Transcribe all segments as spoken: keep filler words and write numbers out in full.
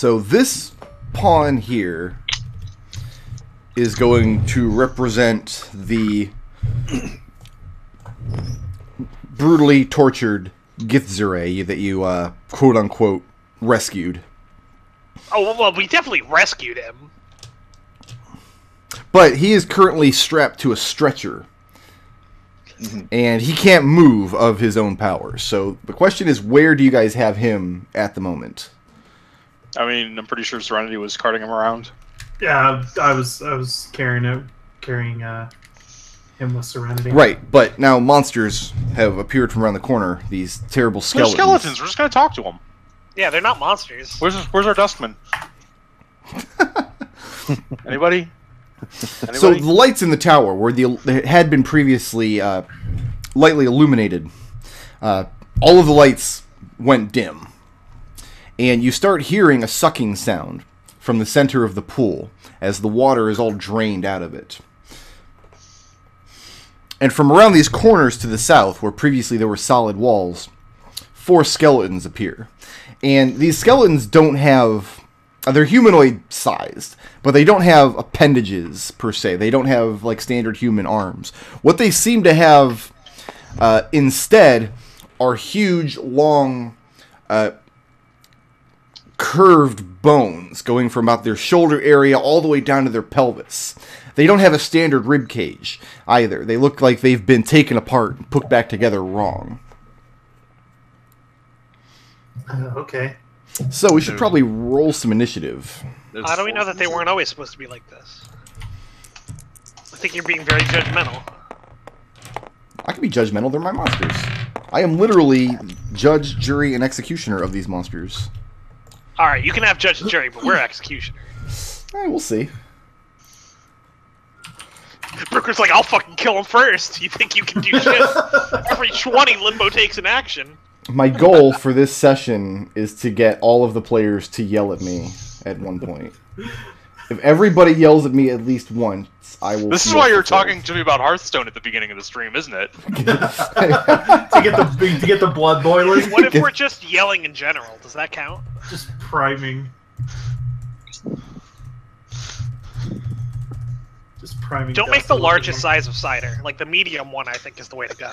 So this pawn here is going to represent the brutally tortured Githzerai that you, uh, quote-unquote, rescued. Oh, well, we definitely rescued him. But he is currently strapped to a stretcher. Mm-hmm. And he can't move of his own power. So the question is, where do you guys have him at the moment? I mean, I'm pretty sure Serenity was carting him around. Yeah, I was I was carrying it, carrying uh, him with Serenity. Right, but now monsters have appeared from around the corner. These terrible skeletons. They're skeletons. We're just going to talk to them. Yeah, they're not monsters. Where's where's our dustman? Anybody? Anybody? So the lights in the tower were the they had been previously uh, lightly illuminated. Uh, all of the lights went dim, and you start hearing a sucking sound from the center of the pool as the water is all drained out of it. And from around these corners to the south, where previously there were solid walls, four skeletons appear. And these skeletons don't have... They're humanoid-sized, but they don't have appendages, per se. They don't have, like, standard human arms. What they seem to have uh, instead are huge, long, uh, curved bones going from about their shoulder area all the way down to their pelvis. They don't have a standard rib cage, either. They look like they've been taken apart and put back together wrong. Uh, okay. So we should probably roll some initiative. How do we know that they weren't always supposed to be like this? I think you're being very judgmental. I can be judgmental. They're my monsters. I am literally judge, jury, and executioner of these monsters. Alright, you can have judge and jury, but we're executioner. Alright, we'll see. Brooker's like, I'll fucking kill him first. You think you can do shit? Every twenty, Limbo takes an action. My goal for this session is to get all of the players to yell at me at one point. If everybody yells at me at least once, I will... This is why you were talking to me about Hearthstone at the beginning of the stream, isn't it? to, get the, to get the blood boiling? What if we're just yelling in general? Does that count? Just priming. Just priming. Don't make the largest size of cider. Like, the medium one, I think, is the way to go.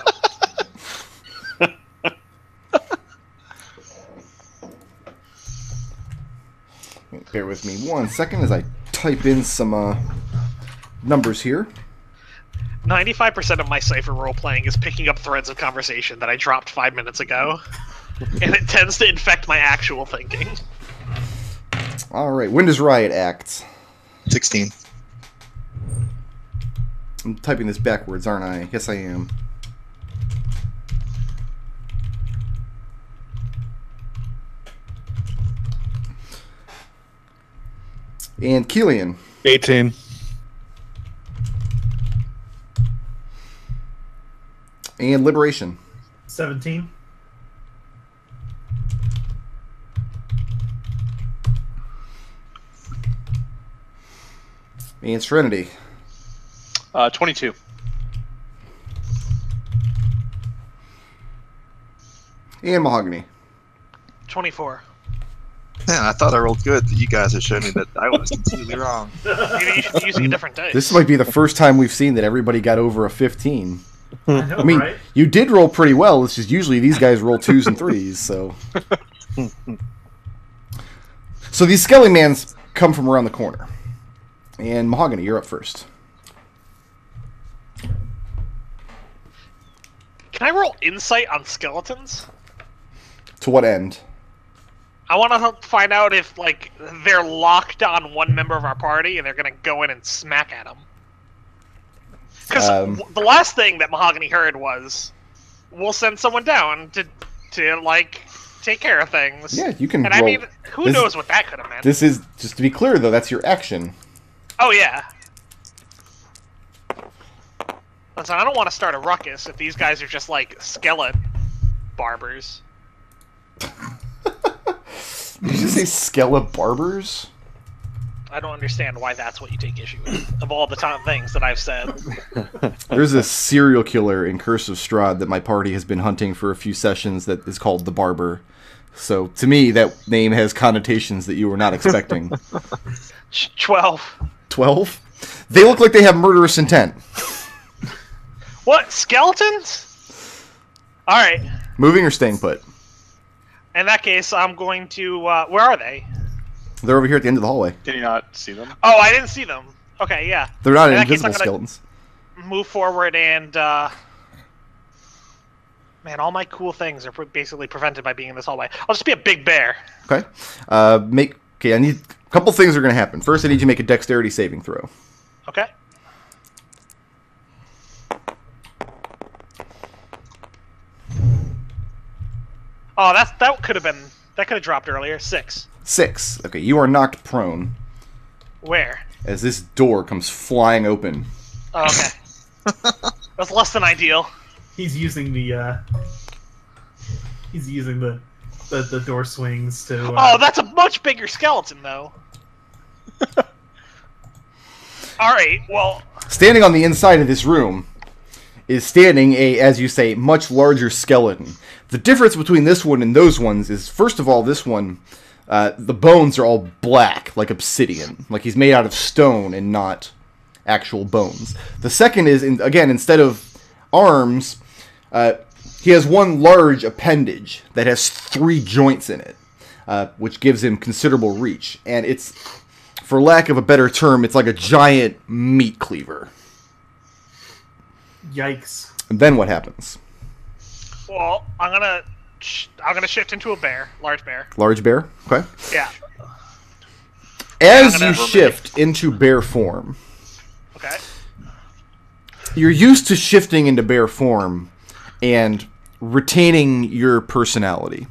Bear with me one second as I type in some uh, numbers here. ninety-five percent of my Cipher role-playing is picking up threads of conversation that I dropped five minutes ago. And it tends to infect my actual thinking. Alright, when does Riot act? sixteen. I'm typing this backwards, aren't I? Yes, I am. And Kelian. eighteen. And Liberation. seventeen. And Serenity. Uh, twenty-two. And Mahogany. twenty-four. Man, I thought I rolled good. You guys are showing me that I was completely wrong. Maybe you should be using a different dice. This might be the first time we've seen that everybody got over a fifteen. I know, I mean, right? You did roll pretty well. It's just usually these guys roll twos and threes. So, so these skelly mans come from around the corner. And Mahogany, you're up first. Can I roll Insight on skeletons? To what end? I want to find out if, like, they're locked on one member of our party and they're going to go in and smack at him. Because um, the last thing that Mahogany heard was, we'll send someone down to, to like, take care of things. Yeah, you can And roll. I mean, who this, knows what that could have meant. This is, just to be clear, though, that's your action. Oh, yeah. Listen, I don't want to start a ruckus if these guys are just, like, skeleton barbers. Did you say skele barbers? I don't understand why that's what you take issue with. Of all the top things that I've said. There's a serial killer in Curse of Strahd that my party has been hunting for a few sessions that is called the Barber. So to me, that name has connotations that you were not expecting. Twelve. Twelve? They look like they have murderous intent. What? Skeletons? All right. Moving or staying put? In that case, I'm going to... Uh, where are they? They're over here at the end of the hallway. Can you not see them? Oh, I didn't see them. Okay, yeah. They're not in invisible case, skeletons. Move forward and... Uh, man, all my cool things are basically prevented by being in this hallway. I'll just be a big bear. Okay. Uh, make. Okay, I need... A couple things are going to happen. First, I need you to make a dexterity saving throw. Okay. Oh, that's, that could have been... That could have dropped earlier. Six. Six. Okay, you are knocked prone. Where? As this door comes flying open. Oh, okay. That's less than ideal. He's using the, uh, he's using the, the, the door swings to... Uh, oh, that's a much bigger skeleton, though. Alright, well... Standing on the inside of this room is standing a, as you say, much larger skeleton. The difference between this one and those ones is, first of all, this one, uh, the bones are all black, like obsidian. Like he's made out of stone and not actual bones. The second is, in, again, instead of arms... Uh, he has one large appendage that has three joints in it, uh, which gives him considerable reach. And it's, for lack of a better term, it's like a giant meat cleaver. Yikes. And then what happens? Well, I'm gonna, I'm gonna shift into a bear, large bear. Large bear, okay. Yeah. As you remember. Shift into bear form. Okay. You're used to shifting into bear form and retaining your personality.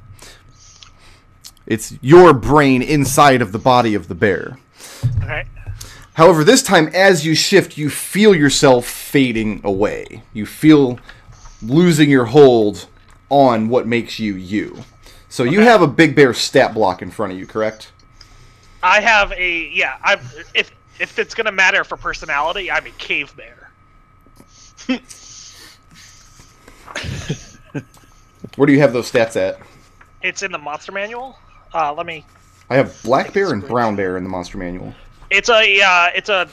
It's your brain inside of the body of the bear. Okay. However, this time, as you shift, you feel yourself fading away. You feel losing your hold on what makes you you. So okay. You have a big bear stat block in front of you, correct? I have a... Yeah. I've, if, if it's going to matter for personality, I'm a cave bear. Where do you have those stats at? It's in the monster manual. Uh, let me. I have black bear and brown bear in the monster manual. It's a, uh, it's a,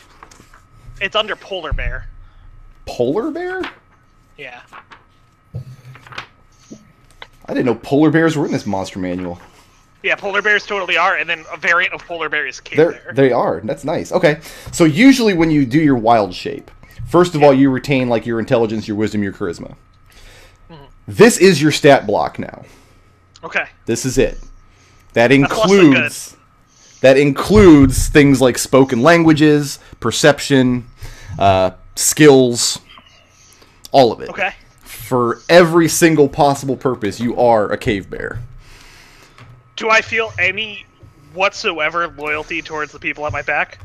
it's under polar bear. Polar bear? Yeah. I didn't know polar bears were in this monster manual. Yeah, polar bears totally are, and then a variant of polar bear is cave bear. They are. That's nice. Okay, so usually when you do your wild shape, first of yeah. all you retain like your intelligence, your wisdom, your charisma. This is your stat block now. Okay. This is it. That includes that includes things like spoken languages, perception, uh, skills, all of it. Okay. For every single possible purpose, you are a cave bear. Do I feel any whatsoever loyalty towards the people at my back?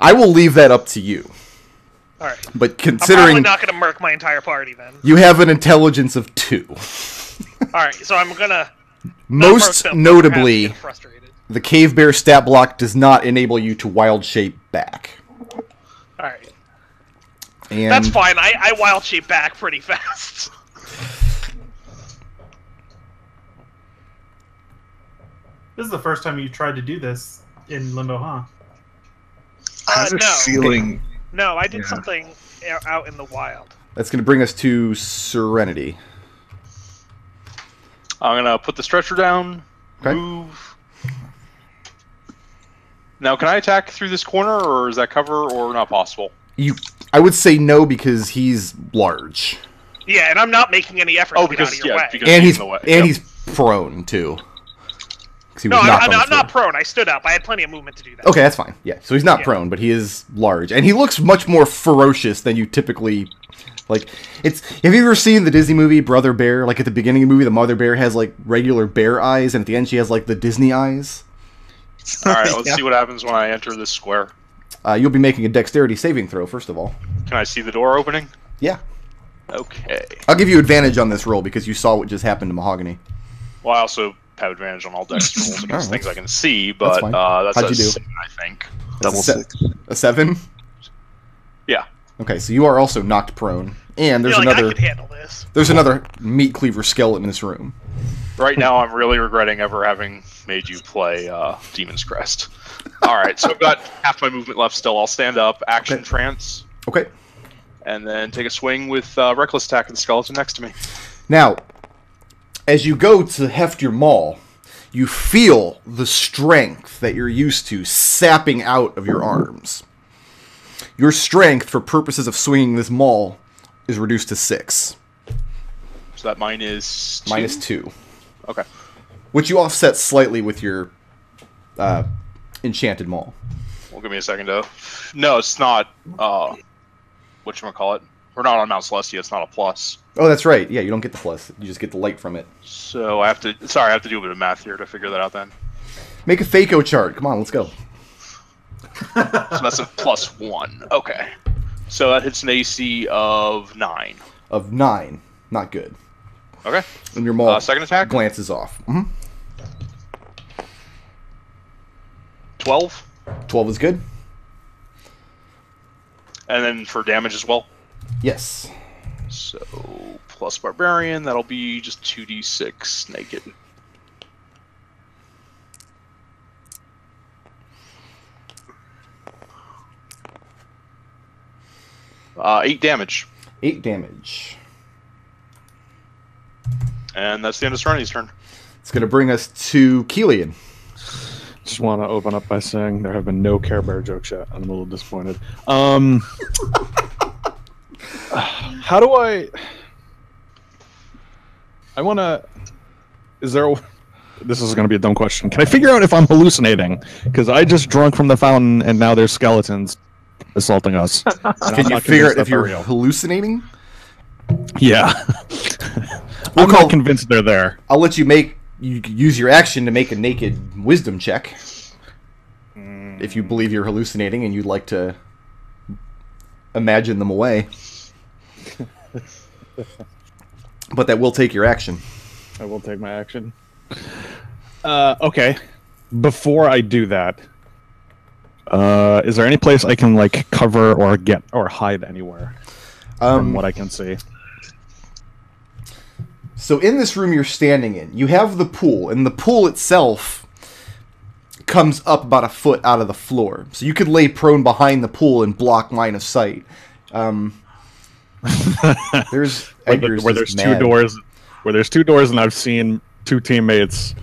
I will leave that up to you. All right. But considering... I'm probably not going to murk my entire party, then. You have an intelligence of two. Alright, so I'm going to... Most notably, the cave bear stat block does not enable you to wild shape back. Alright. That's fine, I, I wild shape back pretty fast. This is the first time you tried to do this in Limbo, huh? Uh, no. Feeling... No, I did yeah. something out in the wild. That's going to bring us to Serenity. I'm going to put the stretcher down, okay. move. Now, can I attack through this corner, or is that cover, or not possible? You, I would say no, because he's large. Yeah, and I'm not making any effort oh, to because, get out of your yeah, way. Because and he's, he's, in the way. And yep. he's prone, too. No, I'm, I'm not prone. I stood up. I had plenty of movement to do that. Okay, that's fine. Yeah, so he's not yeah. prone, but he is large. And he looks much more ferocious than you typically... Like, it's... Have you ever seen the Disney movie, Brother Bear? Like, at the beginning of the movie, the mother bear has, like, regular bear eyes, and at the end she has, like, the Disney eyes. Alright, let's yeah. see what happens when I enter this square. Uh, you'll be making a dexterity saving throw, first of all. Can I see the door opening? Yeah. Okay. I'll give you advantage on this roll, because you saw what just happened to Mahogany. Well, I also... have advantage on all dex rolls against things I can see, but that's, uh, that's How'd a you do? seven, I think. That's Double a se six. A seven? Yeah. Okay, so you are also knocked prone, and there's You're another. Like, I can handle this. There's another meat cleaver skeleton in this room. Right now, I'm really regretting ever having made you play uh, Demon's Crest. All right, so I've got half my movement left still. I'll stand up, action okay. trance. Okay. And then take a swing with uh, Reckless Attack and the skeleton next to me. Now, as you go to heft your maul, you feel the strength that you're used to sapping out of your arms. Your strength for purposes of swinging this maul is reduced to six. So that mine is two? Minus two. Okay. Which you offset slightly with your uh, enchanted maul. Well, give me a second, though. No, it's not... Uh, whatchamacallit? We're not on Mount Celestia. It's not a plus. Oh, that's right. Yeah, you don't get the plus. You just get the light from it. So I have to... Sorry, I have to do a bit of math here to figure that out then. Make a Thaco chart. Come on, let's go. So that's a plus one. Okay. So that hits an A C of nine. Of nine. Not good. Okay. And your maul uh, second attack glances off. Mm-hmm. twelve. twelve is good. And then for damage as well? Yes. So, plus Barbarian, that'll be just two d six naked. Uh, eight damage. Eight damage. And that's the end of Serenity's turn. It's going to bring us to Kelian. Just want to open up by saying there have been no Care Bear jokes yet, and I'm a little disappointed. Um, how do I... I want to... Is there a... This is going to be a dumb question. Can I figure out if I'm hallucinating? Because I just drunk from the fountain, and now there's skeletons assaulting us. Can you figure out if you're real. hallucinating? Yeah. We'll I'm call, not convinced they're there. I'll let you make you use your action to make a naked wisdom check. Mm. If you believe you're hallucinating and you'd like to imagine them away. But that will take your action. I will take my action. Uh, okay. Before I do that, uh, is there any place I can like cover or get or hide anywhere um, from what I can see? So in this room you're standing in, you have the pool, and the pool itself comes up about a foot out of the floor. So you could lay prone behind the pool and block line of sight. Um, there's where, the, where there's mad. two doors, where there's two doors, and I've seen two teammates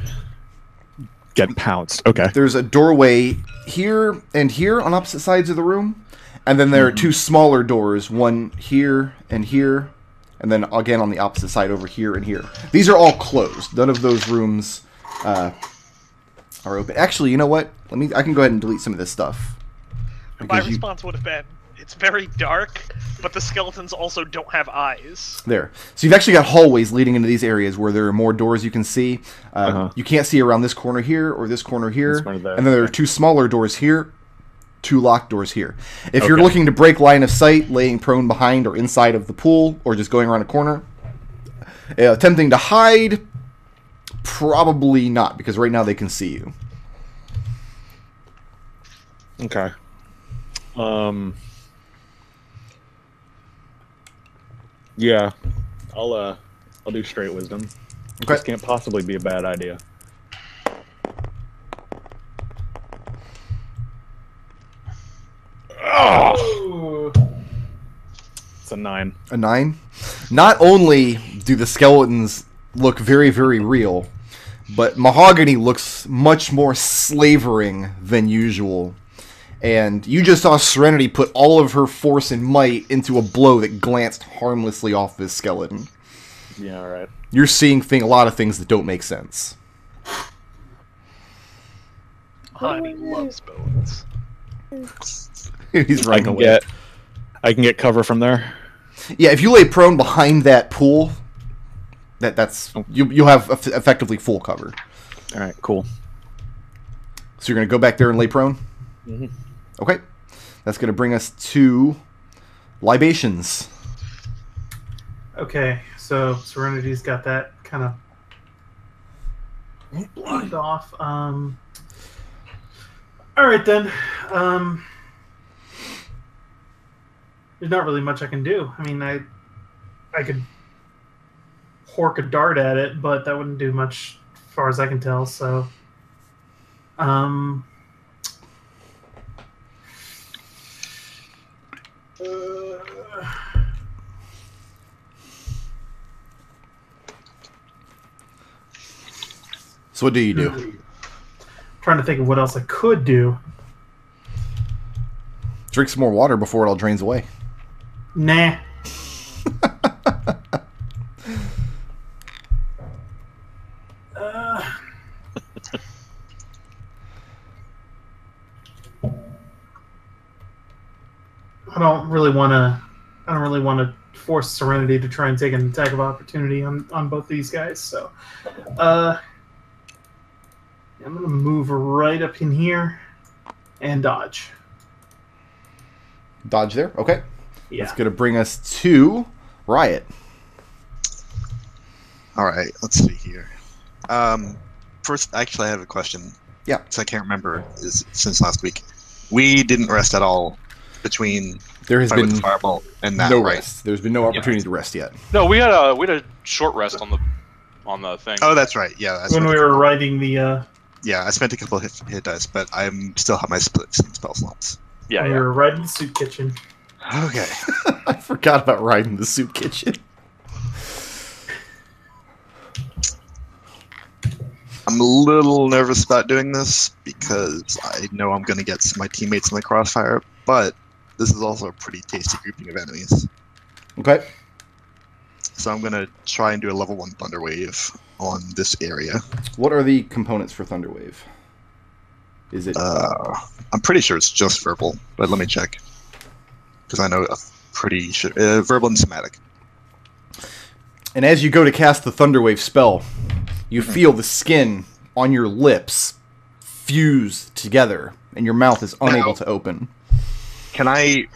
get pounced. Okay. There's a doorway here and here on opposite sides of the room, and then there mm-hmm. are two smaller doors, one here and here. And then again on the opposite side over here and here. These are all closed. None of those rooms uh, are open. Actually, you know what? Let me. I can go ahead and delete some of this stuff. My response you... would have been, it's very dark, but the skeletons also don't have eyes. There. So you've actually got hallways leading into these areas where there are more doors you can see. Um, uh-huh. You can't see around this corner here or this corner here. This corner there. And then there are two smaller doors here. Two locked doors here. If okay. you're looking to break line of sight, laying prone behind or inside of the pool, or just going around a corner, uh, attempting to hide, probably not, because right now they can see you. Okay. Um. Yeah, I'll uh, I'll do straight wisdom. Okay. This can't possibly be a bad idea. Oh. It's a nine. A nine? Not only do the skeletons look very, very real, but Mahogany looks much more slavering than usual. And you just saw Serenity put all of her force and might into a blow that glanced harmlessly off this skeleton. Yeah, alright. You're seeing thing, a lot of things that don't make sense. Honey loves bones. He's running away. Get, I can get cover from there. Yeah, if you lay prone behind that pool, that that's you. You'll have effectively full cover. All right, cool. So you're gonna go back there and lay prone. Mm-hmm. Okay, that's gonna bring us to libations. Okay, so Serenity's got that kind of blocked off. Um. All right then. Um. There's not really much I can do. I mean, I I could hork a dart at it, but that wouldn't do much as far as I can tell, so... Um... Uh, so what do you do? I'm trying to think of what else I could do. Drink some more water before it all drains away. Nah. uh. I don't really want to. I don't really want to force Serenity to try and take an attack of opportunity on on both these guys. So, uh, I'm gonna move right up in here and dodge. Dodge there, okay. Yeah. That's going to bring us to Riot. All right, let's see here. Um, first, actually, I have a question. Yeah. Because I can't remember is, since last week. We didn't rest at all between there has been the Firebolt and that. No rest. There's been no opportunity yeah. to rest yet. No, we had a we had a short rest on the on the thing. Oh, that's right. Yeah. When we were riding the. Uh... Yeah, I spent a couple of hit, hit dice, but I still have my split spell slots. Yeah, yeah. We were riding the soup kitchen. Okay. I forgot about riding the soup kitchen. I'm a little nervous about doing this because I know I'm going to get my teammates in the crossfire, but this is also a pretty tasty grouping of enemies. Okay. So I'm going to try and do a level one Thunderwave on this area. What are the components for Thunderwave? Is it? Uh, I'm pretty sure it's just verbal, but let me check. Because I know a pretty sure uh, verbal and somatic. And as you go to cast the Thunderwave spell, you mm-hmm. feel the skin on your lips fuse together, and your mouth is unable now, to open. Can I?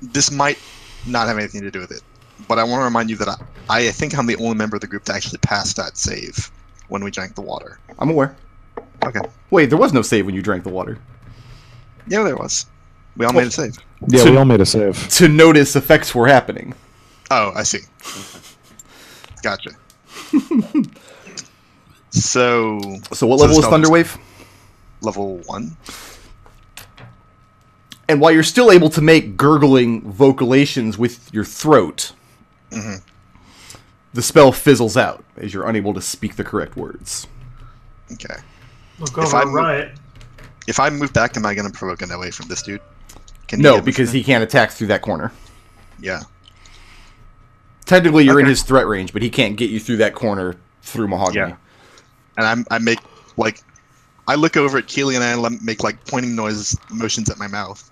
This might not have anything to do with it, but I want to remind you that I, I think I'm the only member of the group to actually pass that save when we drank the water. I'm aware. Okay. Wait, there was no save when you drank the water. Yeah, there was. We all well, made a save. Yeah, to, we all made a save. To notice effects were happening. Oh, I see. Gotcha. so... So what so level is Thunderwave? Level one. And while you're still able to make gurgling vocalations with your throat, mm-hmm. the spell fizzles out as you're unable to speak the correct words. Okay. Look over if I move, Riot. If I move back, am I going to provoke an away from this dude? Can no, because he can't attack through that corner. Yeah. Technically, you're okay. in his threat range, but he can't get you through that corner through Mahogany. Yeah. And I'm, I make, like, I look over at Kelian and I make, like, pointing noises, motions at my mouth.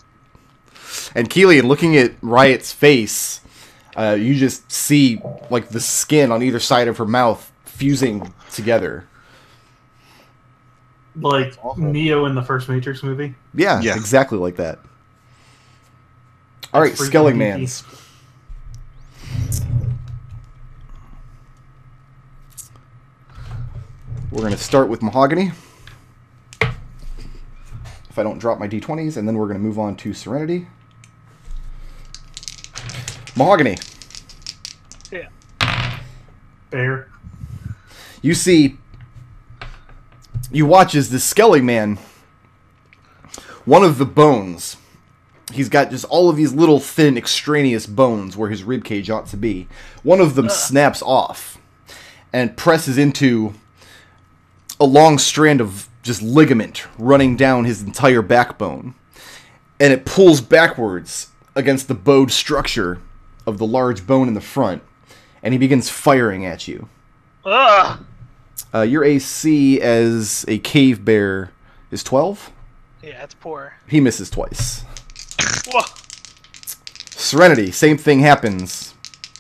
And Kelian, looking at Riot's face, uh, you just see, like, the skin on either side of her mouth fusing together. Like Neo in the first Matrix movie? Yeah, yeah. Exactly like that. All right, Skelling Man's. We're going to start with Mahogany. If I don't drop my d twenties, and then we're going to move on to Serenity. Mahogany. Yeah. Bear. You see... You watch as this Skelly man, one of the bones, he's got just all of these little thin extraneous bones where his ribcage ought to be. One of them Ugh. snaps off and presses into a long strand of just ligament running down his entire backbone. And it pulls backwards against the bowed structure of the large bone in the front. And he begins firing at you. Ugh. Uh, your A C as a cave bear is twelve. Yeah, that's poor. He misses twice. Whoa. Serenity, same thing happens.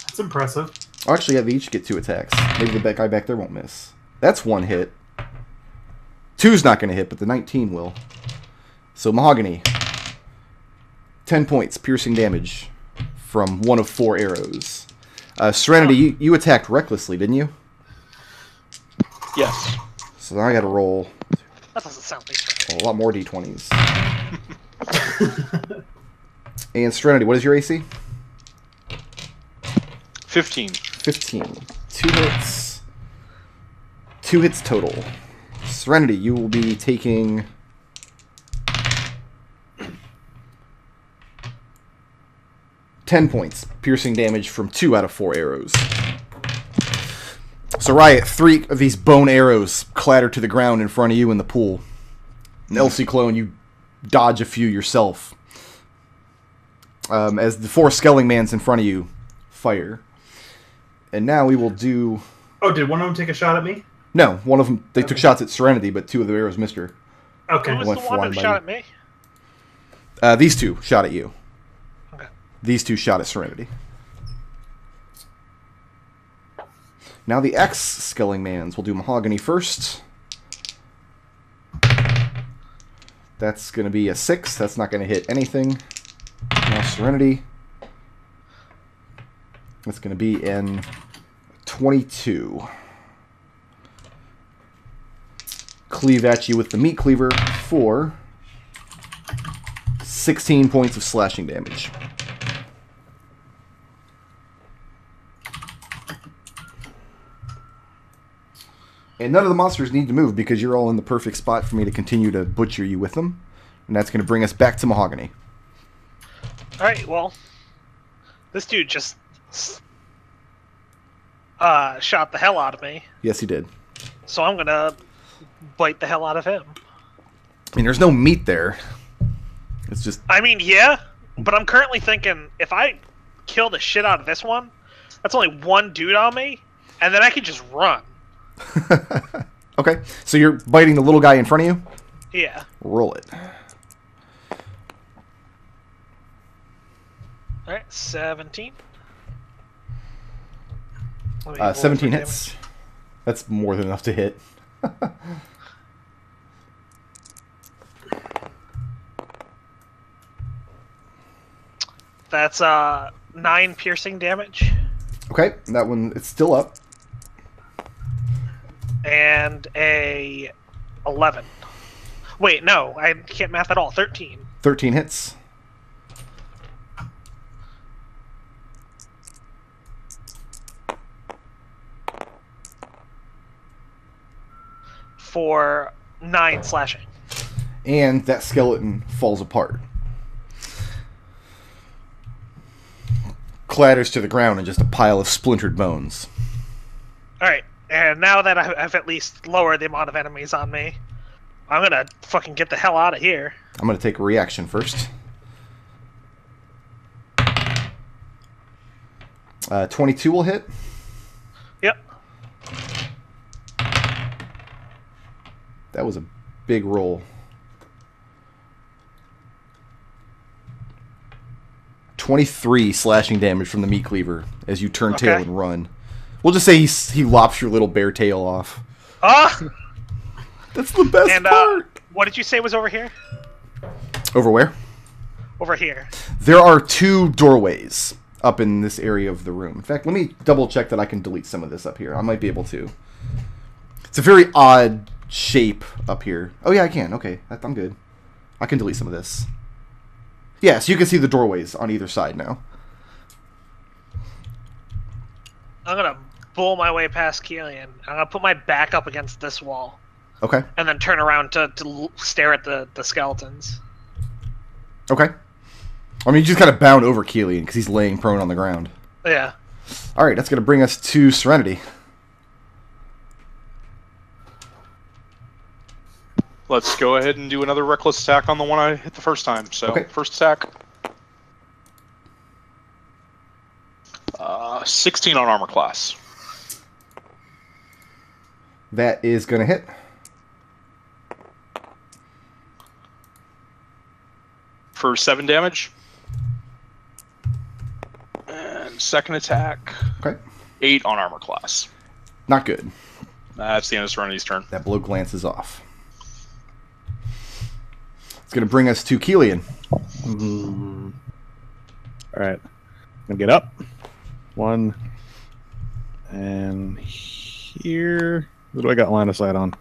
That's impressive. Actually, yeah, they each get two attacks. Maybe the guy back there won't miss. That's one hit. Two's not going to hit, but the nineteen will. So Mahogany, ten points piercing damage from one of four arrows. Uh, Serenity, oh. you, you attacked recklessly, didn't you? Yes. So now I gotta roll. That doesn't sound like a lot more d twenties. And Serenity, what is your A C? fifteen. fifteen. two hits. Two hits total. Serenity, you will be taking ten points piercing damage from two out of four arrows. So Riot, three of these bone arrows clatter to the ground in front of you in the pool. An Elsie clone, you dodge a few yourself. Um, as the four Skelling Mans in front of you fire. And now we will do... Oh, did one of them take a shot at me? No, one of them... They okay. took shots at Serenity, but two of the arrows missed her. Okay. Who was the one that shot at me? Uh, these two shot at you. Okay. These two shot at Serenity. Now the X Skelling Mans. We'll do Mahogany first. That's going to be a six. That's not going to hit anything. Now Serenity. That's going to be in twenty-two. Cleave at you with the meat cleaver for sixteen points of slashing damage. And none of the monsters need to move because you're all in the perfect spot for me to continue to butcher you with them. And that's going to bring us back to Mahogany. Alright, well, this dude just uh, shot the hell out of me. Yes, he did. So I'm going to bite the hell out of him. I mean, there's no meat there. It's just... I mean, yeah, but I'm currently thinking, if I kill the shit out of this one, that's only one dude on me, and then I can just run. Okay, so you're biting the little guy in front of you? Yeah. Roll it. Alright, seventeen. Uh, seventeen hits. Damage. That's more than enough to hit. That's uh, nine piercing damage. Okay, that one, it's still up. And a eleven. Wait, no, I can't math at all. Thirteen. Thirteen hits. For nine slashing. And that skeleton falls apart. Clatters to the ground in just a pile of splintered bones. All right. And now that I've at least lowered the amount of enemies on me, I'm going to fucking get the hell out of here. I'm going to take a reaction first. Uh, twenty-two will hit. Yep. That was a big roll. twenty-three slashing damage from the meat cleaver as you turn okay. tail and run. We'll just say he, he lops your little bear tail off. Ah! Uh, That's the best and, uh, part! What did you say was over here? Over where? Over here. There are two doorways up in this area of the room. In fact, let me double check that I can delete some of this up here. I might be able to. It's a very odd shape up here. Oh yeah, I can. Okay, I'm good. I can delete some of this. Yeah, so you can see the doorways on either side now. I'm going to bull my way past Kelian. I'm gonna put my back up against this wall. Okay. And then turn around to, to stare at the, the skeletons. Okay. I mean, you just gotta bound over Kelian because he's laying prone on the ground. Yeah. All right, that's gonna bring us to Serenity. Let's go ahead and do another reckless attack on the one I hit the first time. So okay. First attack. Uh, sixteen on armor class. That is going to hit. For seven damage. And second attack. Okay. eight on armor class. Not good. That's the end of Serenity's turn. That blow glances off. It's going to bring us to Kelian. Mm. All right. I'm going to get up. One, and here. What do I got line of sight on?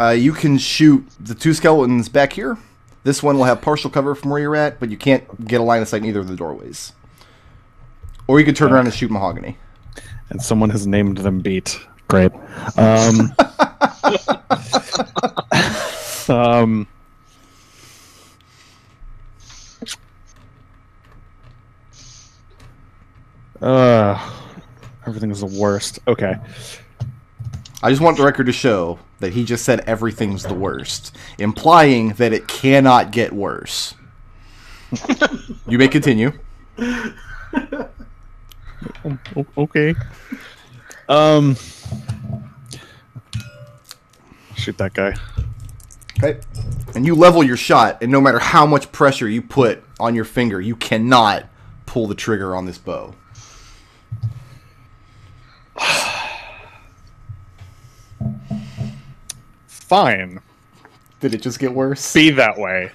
Uh, you can shoot the two skeletons back here. This one will have partial cover from where you're at, but you can't get a line of sight in either of the doorways. Or you could turn okay. around and shoot Mahogany. and someone has named them Beat. Great. Um, um, uh, everything is the worst. Okay. I just want the record to show that he just said everything's the worst, implying that it cannot get worse. You may continue. Okay. Um. Shoot that guy. Okay. And you level your shot, and no matter how much pressure you put on your finger, you cannot pull the trigger on this bow. Fine. Did it just get worse? Be that way.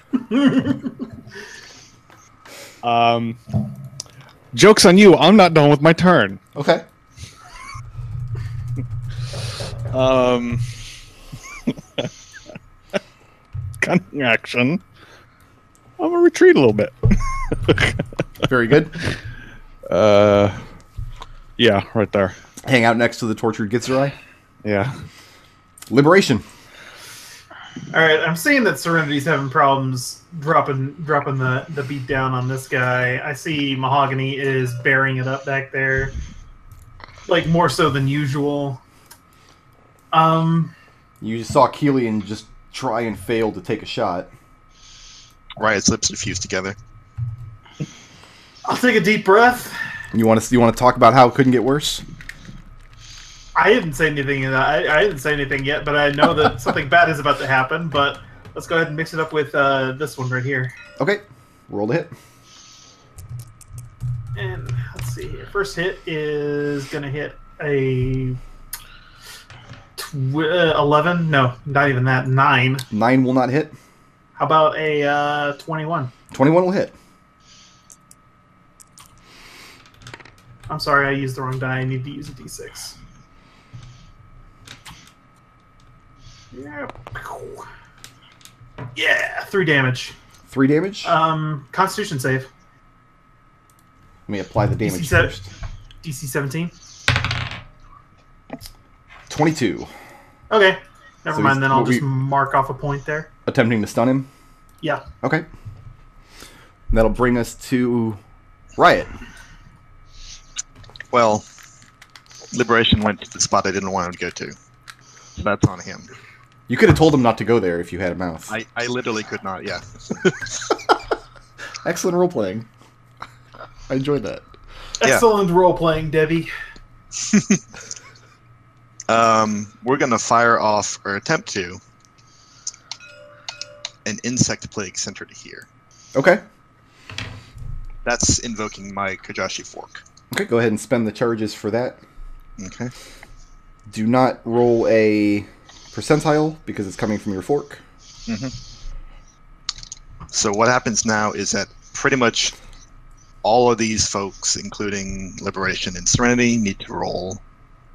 um, joke's on you. I'm not done with my turn. Okay. um, cunning action. I'm gonna retreat a little bit. Very good. Uh, yeah, right there. Hang out next to the tortured Githzerai. Yeah. Liberation. All right, I'm seeing that Serenity's having problems dropping dropping the, the beat down on this guy. I see Mahogany is bearing it up back there, like more so than usual. Um, you just saw Kelian just try and fail to take a shot. Riot's lips fused together. I'll take a deep breath. You want to you want to talk about how it couldn't get worse? I didn't say anything. I, I didn't say anything yet, but I know that something bad is about to happen. But let's go ahead and mix it up with uh, this one right here. Okay, roll the hit. And let's see here. First hit is gonna hit a tw uh, eleven. No, not even that. Nine. Nine will not hit. How about a uh, twenty-one? Twenty-one will hit. I'm sorry, I used the wrong die. I need to use a d six. Yeah. Yeah, three damage. Three damage? Um, Constitution save. Let me apply the damage D C first. D C seventeen. twenty-two. Okay. Never so mind, then I'll just mark off a point there. Attempting to stun him? Yeah. Okay. That'll bring us to Riot. Well, Liberation went to the spot I didn't want him to go to. So that's on him. You could have told him not to go there if you had a mouth. I, I literally could not, yeah. Excellent role-playing. I enjoyed that. Excellent yeah. role-playing, Debbie. um, we're going to fire off, or attempt to, an Insect Plague centered here. Okay. That's invoking my Kajashi Fork. Okay, go ahead and spend the charges for that. Okay. Do not roll a... percentile, because it's coming from your fork. Mm-hmm. So what happens now is that pretty much all of these folks, including Liberation and Serenity, need to roll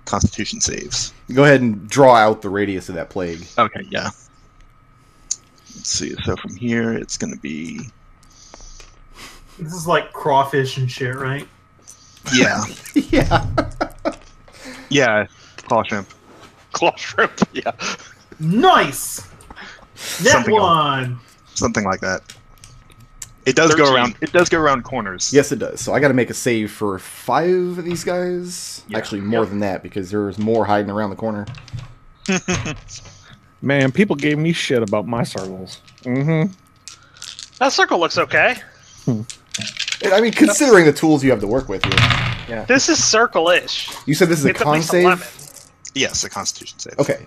Constitution saves. Go ahead and draw out the radius of that plague. Okay, yeah. Let's see, so from here it's going to be... This is like crawfish and shit, right? Yeah. yeah. yeah, claw shrimp. Claw shrimp, yeah. Nice! That one! Something like that. It does go around it does go around corners. Yes it does. So I gotta make a save for five of these guys. Yeah. Actually more yep. than that, because there's more hiding around the corner. Man, people gave me shit about my circles. Mm-hmm. That circle looks okay. Hmm. I mean, considering the tools you have to work with here. Yeah. This is circle-ish. You said this is it's a con save? eleven. Yes, a Constitution save. Okay.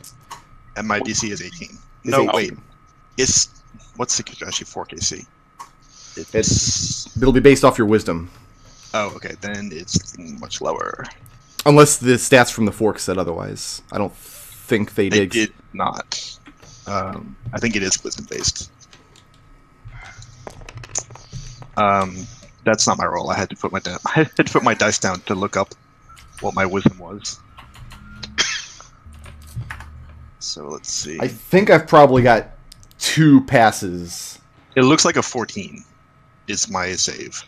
And my D C is eighteen. It's no, eighteen. Wait. It's... What's the Kajashi Fork A C? It's, it's... It'll be based off your Wisdom. Oh, okay. Then it's much lower. Unless the stats from the Fork said otherwise. I don't think they did. They did not. Um, I think it is Wisdom-based. Um, that's not my role. I had to put my I had to put my dice down to look up what my Wisdom was. So let's see. I think I've probably got two passes. It looks like a fourteen is my save.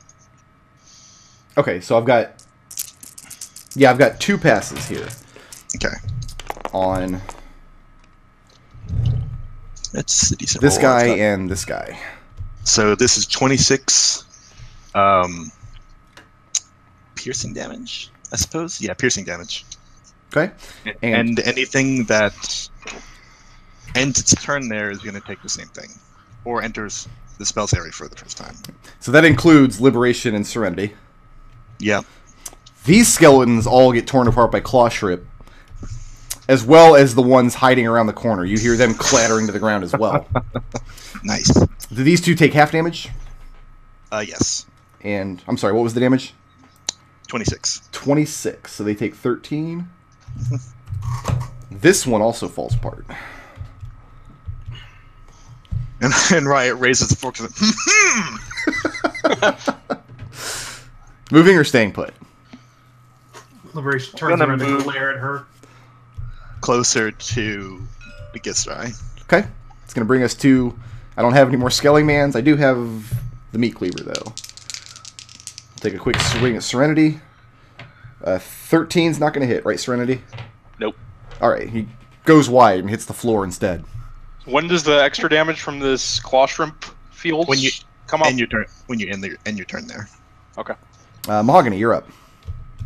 Okay, so I've got Yeah, I've got two passes here. Okay. On that's a decent this guy and this guy. So this is twenty-six um, piercing damage, I suppose. Yeah, piercing damage. Okay. And, and anything that ends its turn there is going to take the same thing, or enters the spell's area for the first time. So that includes Liberation and Serenity. Yeah. These skeletons all get torn apart by claw strip, as well as the ones hiding around the corner. You hear them clattering to the ground as well. Nice. Do these two take half damage? Uh, yes. And, I'm sorry, what was the damage? twenty-six. twenty-six. So they take thirteen. This one also falls apart. And, and Riot raises the fork to them. Moving or staying put? Liberation turns around and glare at her. Closer to the Githzerai. Okay. It's going to bring us to... I don't have any more Skelligmans. I do have the Meat Cleaver, though. I'll take a quick swing at Serenity. Uh, thirteen's not going to hit, right, Serenity? Nope. All right. He goes wide and hits the floor instead. When does the extra damage from this claw shrimp field when you come up? End your turn. When you end, the, end your turn there. Okay. Uh, Mahogany, you're up.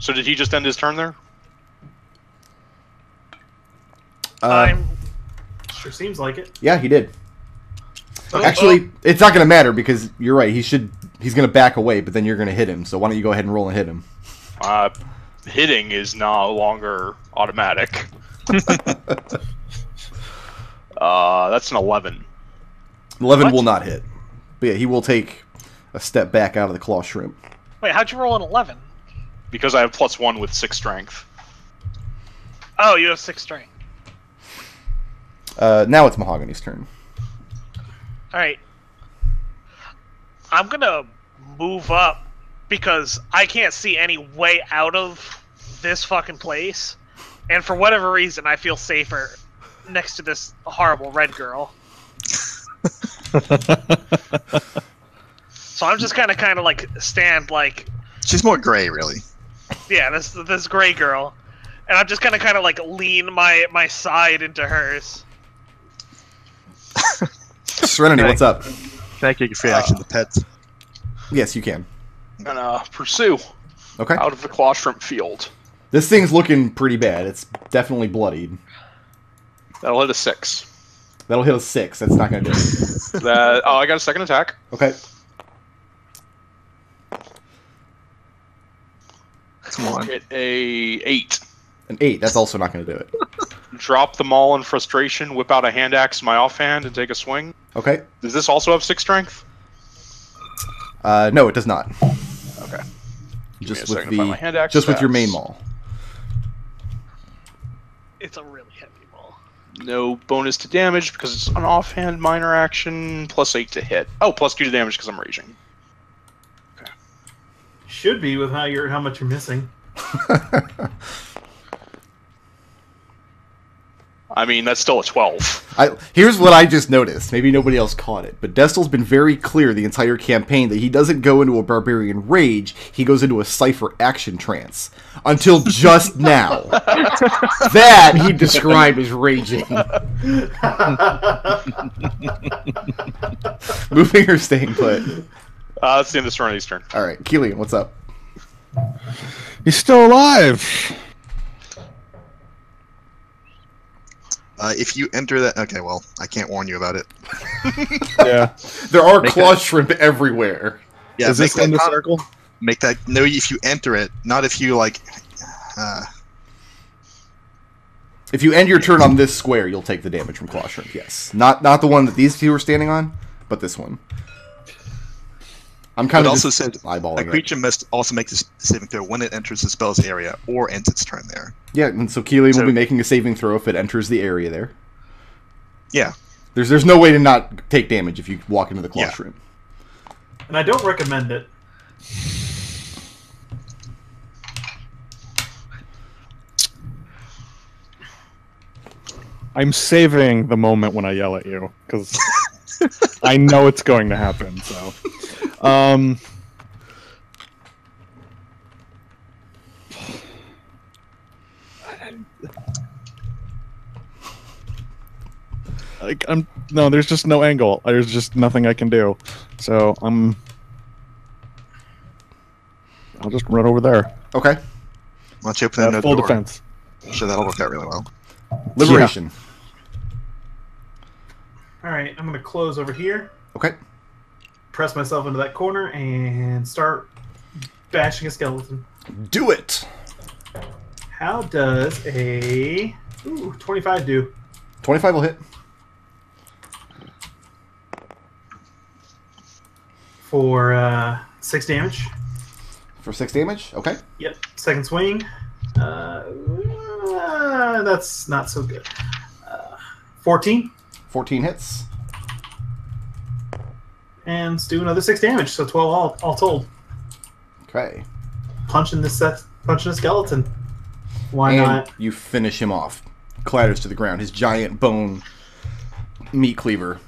So did he just end his turn there? Uh, I'm sure seems like it. Yeah, he did. Oh, Actually, oh. It's not going to matter because you're right. He should. He's going to back away, but then you're going to hit him. So why don't you go ahead and roll and hit him? Uh, hitting is no longer automatic. Uh, that's an eleven. eleven what? Will not hit. But yeah, he will take a step back out of the claw shrimp. Wait, how'd you roll an eleven? Because I have plus one with six strength. Oh, you have six strength. Uh, now it's Mahogany's turn. Alright. I'm gonna move up because I can't see any way out of this fucking place. And for whatever reason, I feel safer next to this horrible red girl. So I'm just kind of kind of like stand like she's more gray really. Yeah, this this gray girl. And I'm just kind of kind of like lean my my side into hers. Serenity, what's up? Can I get free action uh, to pets? Yes, you can. I'm gonna pursue. Okay. Out of the claw shrimp field. This thing's looking pretty bad. It's definitely bloodied. That'll hit a six. That'll hit a six. That's not going to do it. That, oh, I got a second attack. Okay. Come on. Hit a eight. An eight. That's also not going to do it. Drop them all in frustration, whip out a hand axe in my offhand, and take a swing. Okay. Does this also have six strength? Uh, no, it does not. Okay. Give just with the my hand axe just with your main maul. It's a really heavy. No bonus to damage because it's an offhand minor action. Plus eight to hit. Oh, plus two to damage because I'm raging. Okay. Should be with how you're how much you're missing. I mean, that's still a twelve. I, here's what I just noticed. Maybe nobody else caught it, but Destel's been very clear the entire campaign that he doesn't go into a barbarian rage. He goes into a cipher action trance until just now. That he described as raging. Moving or staying put? Uh, let's end this round of turn. All right, Kelian, what's up? He's still alive. Uh, if you enter that... Okay, well, I can't warn you about it. Yeah. There are make claw that, shrimp everywhere. Yeah, is this in the circle? Make that... No, if you enter it, not if you, like... Uh, if you end your turn on this square, you'll take the damage from claw shrimp, yes. Not not the one that these two are standing on, but this one. I'm kind it of also said eyeballing a creature it. Must also make this saving throw when it enters the spell's area or ends its turn there. Yeah, and so Kelian so, will be making a saving throw if it enters the area there. Yeah. There's there's no way to not take damage if you walk into the classroom. Yeah. And I don't recommend it. I'm saving the moment when I yell at you, because I know it's going to happen, so... Um, like, I'm no. There's just no angle. There's just nothing I can do. So I'm. I'll just run over there. Okay. Why don't you open that uh, full door. defense? So that'll work out really well. Liberation. Yeah. All right, I'm gonna close over here. Okay. Press myself into that corner and start bashing a skeleton. Do it. How does a ooh, twenty-five do? twenty-five will hit. For uh, six damage. For six damage? Okay. Yep. Second swing. Uh, uh, that's not so good. Uh, fourteen. fourteen hits. And let's do another six damage, so twelve all, all told. Okay. Punching this uh, punching a skeleton. Why and not? You finish him off. Clatters to the ground. His giant bone meat cleaver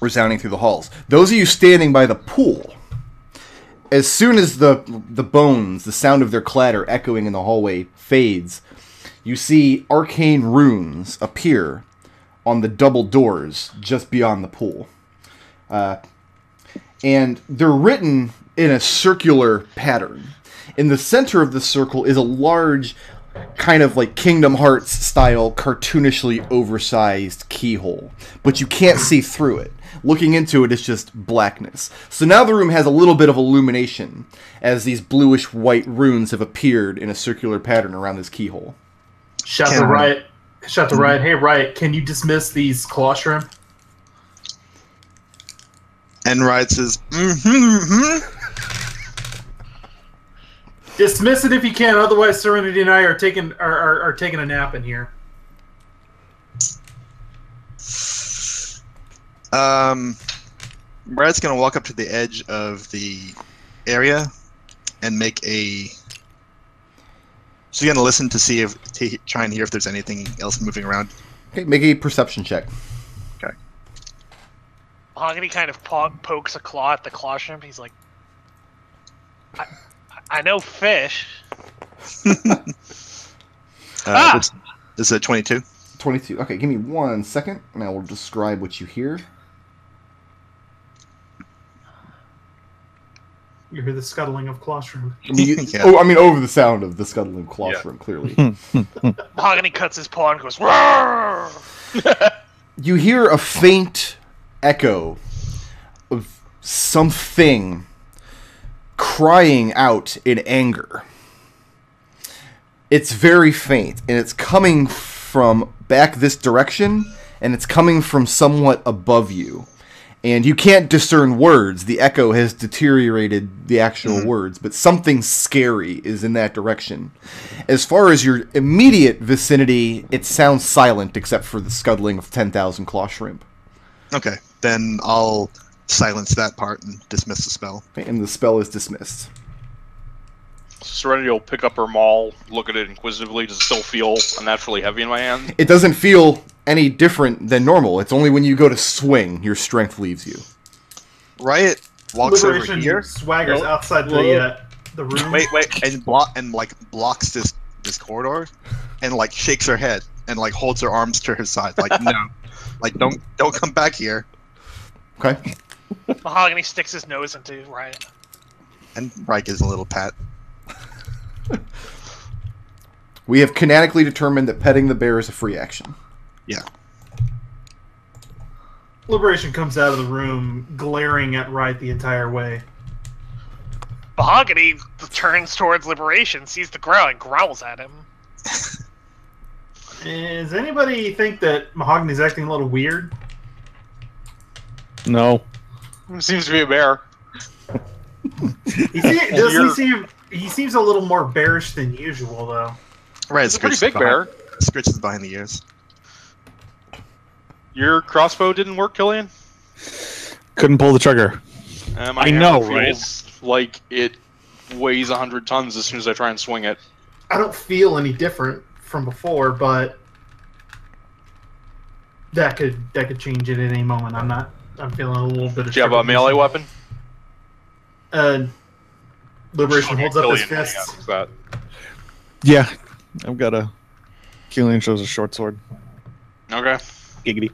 resounding through the halls. Those of you standing by the pool, as soon as the the bones, the sound of their clatter echoing in the hallway fades, you see arcane runes appear on the double doors just beyond the pool. Uh, and they're written in a circular pattern. In the center of the circle is a large, kind of like Kingdom Hearts style, cartoonishly oversized keyhole. But you can't see through it. Looking into it, it's just blackness. So now the room has a little bit of illumination as these bluish-white runes have appeared in a circular pattern around this keyhole. Shout to Riot. Shout to Riot. Hey, Riot, can you dismiss these colostrum? And Riot says, mm-hmm, mm-hmm. Dismiss it if you can, otherwise Serenity and I are taking, are, are, are taking a nap in here. Um, Riot's going to walk up to the edge of the area and make a... So you're going to listen to see if... To try and hear if there's anything else moving around. Okay, make a perception check. Okay. Mahogany kind of po pokes a claw at the colostrum. He's like... I, I know fish. uh, ah! This, this is a twenty-two. twenty-two. Okay, give me one second, and I will describe what you hear. You hear the scuttling of colostrum. I mean, you, yeah. Oh, I mean, over the sound of the scuttling of colostrum, yeah. Clearly. Mahogany cuts his paw and goes, "Rawr!" You hear a faint echo of something crying out in anger. It's very faint, and it's coming from back this direction, and it's coming from somewhat above you. And you can't discern words. The echo has deteriorated the actual mm-hmm. words, but something scary is in that direction. As far as your immediate vicinity, it sounds silent except for the scuttling of ten thousand claw shrimp. Okay, then I'll silence that part and dismiss the spell. Okay, and the spell is dismissed. Serenity will pick up her maul, look at it inquisitively. Does it still feel unnaturally heavy in my hand? It doesn't feel any different than normal. It's only when you go to swing, your strength leaves you. Riot walks Liberation over here. Swaggers nope. outside the uh, the room. Wait, wait, and block and like blocks this this corridor, and like shakes her head and like holds her arms to her side, like no, like don't don't come back here. Okay. Mahogany sticks his nose into Riot, and Riot gives a little pat. We have canonically determined that petting the bear is a free action. Yeah. Liberation comes out of the room, glaring at Riot the entire way. Mahogany turns towards Liberation, sees the growl, and growls at him. Does anybody think that Mahogany's acting a little weird? No. It seems to be a bear. he see, doesn't he seem... He seems a little more bearish than usual, though. Right, it's a pretty big bear. Scritch is behind the ears. Your crossbow didn't work, Kelian? Couldn't pull the trigger. Um, I, I know, right? Feels like it weighs a hundred tons as soon as I try and swing it. I don't feel any different from before, but that could that could change it at any moment. I'm not. I'm feeling a little bit of. Do you have a melee weapon? Uh. Liberation holds up his fists. Yeah, I've got a... Kelian shows a short sword. Okay. Giggity.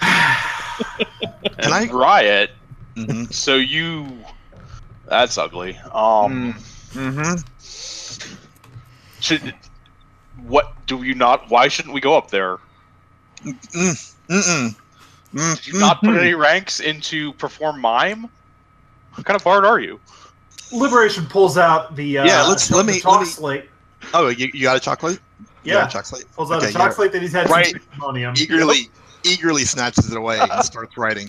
Can I riot? Mm-hmm. So you. That's ugly. Um. Mm-hmm. Should. What do you not? Why shouldn't we go up there? Mm-mm. Mm-mm. Mm-mm. You not put any ranks into perform mime? What kind of bard are you? Liberation pulls out the uh, yeah. Let's let me, chalk let me slate. Oh, you, you got a chocolate? Yeah, got a chalk slate. Pulls out okay, a chalk yeah. slate that he's had right. since eagerly, eagerly snatches it away and starts writing.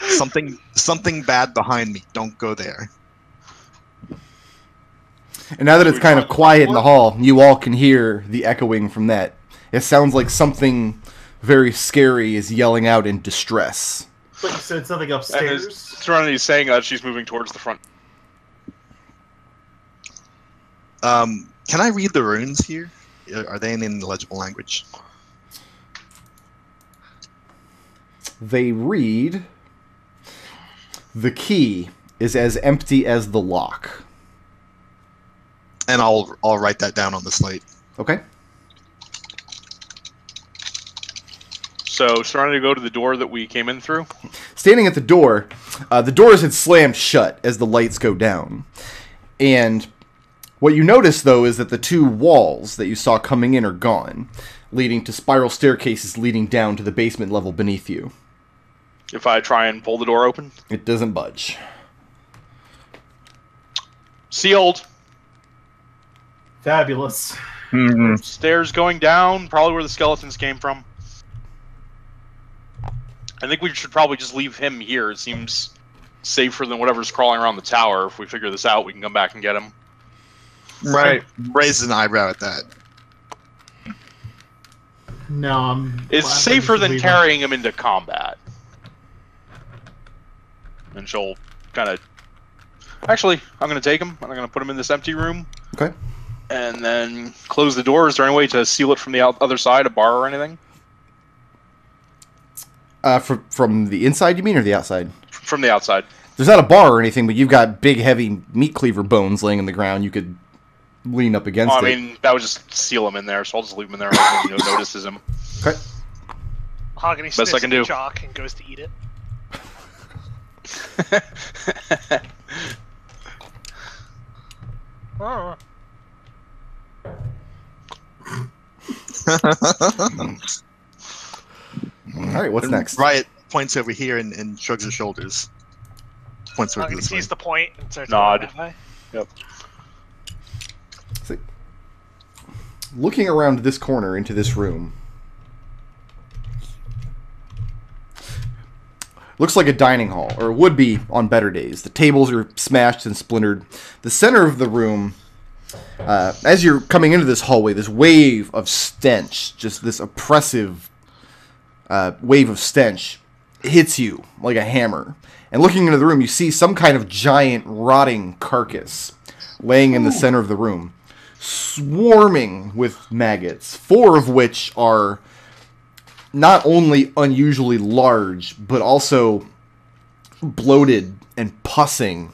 Something, something bad behind me. Don't go there. And now that it's kind of quiet in the hall, you all can hear the echoing from that. It sounds like something very scary is yelling out in distress. But you said something upstairs. Serenity is saying that she's moving towards the front. Um, can I read the runes here? Are they in the legible language? They read, "The key is as empty as the lock." And I'll I'll write that down on the slate. Okay. So, starting to go to the door that we came in through. Standing at the door, uh, the doors had slammed shut as the lights go down, and what you notice though is that the two walls that you saw coming in are gone, leading to spiral staircases leading down to the basement level beneath you. If I try and pull the door open, it doesn't budge. Sealed. Fabulous. Mm-hmm. Stairs going down, probably where the skeletons came from. I think we should probably just leave him here. It seems safer than whatever's crawling around the tower. If we figure this out, we can come back and get him. Right. Raise an eyebrow at that. No, I'm... It's safer than carrying him. him into combat. And she'll kind of... Actually, I'm going to take him. I'm going to put him in this empty room. Okay. And then close the door. Is there any way to seal it from the other side, a bar or anything? Uh, from, from the inside, you mean, or the outside? From the outside. There's not a bar or anything, but you've got big, heavy meat cleaver bones laying in the ground. You could lean up against well, I it. I mean, that would just seal him in there, so I'll just leave him in there. No notices him. Okay. Mahogany sniffs the chalk and goes to eat it. Oh. Alright, what's next? Riot points over here and, and shrugs her shoulders. Points over here. Sees the point and starts nod. Yep. See, looking around this corner into this room, looks like a dining hall, or would be on better days. The tables are smashed and splintered. The center of the room. Uh, as you're coming into this hallway, this wave of stench, just this oppressive uh, wave of stench, hits you like a hammer. And looking into the room, you see some kind of giant rotting carcass laying in the center of the room, swarming with maggots, four of which are not only unusually large, but also bloated and pussing.